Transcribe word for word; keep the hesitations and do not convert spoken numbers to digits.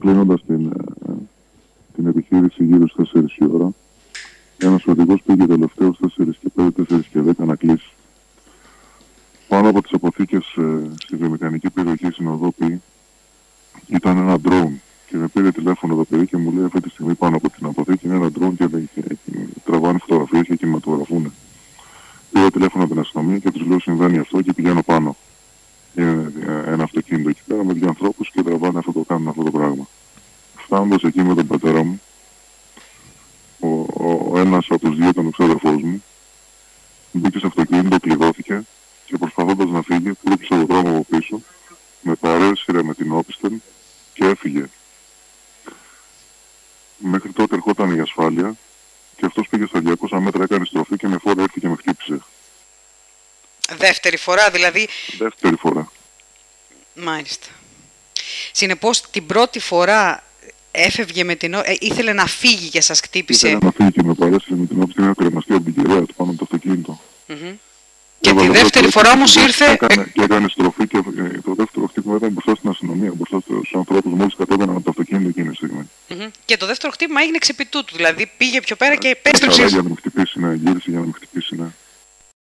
κλείνοντας την, την επιχείρηση γύρω στις τέσσερις η ώρα, ένας οδηγός πήγε τελευταίος τέσσερις και πέντε, τέσσερις και δέκα να κλείσει. Πάνω από τις αποθήκες ε, στη βιομηχανική περιοχή στην οδό Π ήταν ένα drone και με πήρε τηλέφωνο το παιδί και μου λέει αυτή τη στιγμή πάνω από την αποθήκη είναι ένα drone και λέει, τραβάνε φωτογραφίες και κινηματογραφούν. Πήρα τηλέφωνο από την αστυνομία και τους λέω συμβαίνει αυτό και πηγαίνω πάνω. Είναι ένα αυτοκίνητο εκεί πέρα με δύο ανθρώπους και τραβάνε αυτό το κάνουν αυτό το πράγμα. Φτάνοντας εκεί με τον πατέρα μου, ο, ο, ο ένας από τους δύο ήταν ο ξάδερφός μου, μπήκε στο αυτοκίνητο, κλειδώθηκε και προσπαθώντας να φύγει, πλούτησε το δρόμο από πίσω, με παρέσυρε με την όπισθεν και έφυγε. Μέχρι τότε ερχόταν η ασφάλεια και αυτός πήγε στα διακόσια μέτρα, έκανε στροφή και με φόρα έρθει και με χτύπησε. Δεύτερη φορά δηλαδή. Δεύτερη φορά. Μάλιστα. Συνεπώς την πρώτη φορά έφευγε με την... Ε, ήθελε να φύγει και σας χτύπησε. Ήθελε να φύγει και με παρέσυρε με την όπισθεν, κρεμαστεί από την κεραία του πάνω από το αυτοκίνητο. Mm-hmm. Και, και τη δεύτερη φορά όμως ήρθε... Έκανε, και έκανε στροφή και το δεύτερο χτύπημα ήταν μπροστά στην αστυνομία, μπροστά στους ανθρώπους μόλις κατέβαιναν από το αυτοκίνητο εκείνη τη στιγμή. Mm-hmm. Και το δεύτερο χτύπημα έγινε εξ επί τούτου, δηλαδή πήγε πιο πέρα και επέστρεψε. Καλά για να μου χτυπήσει, να γύρισε για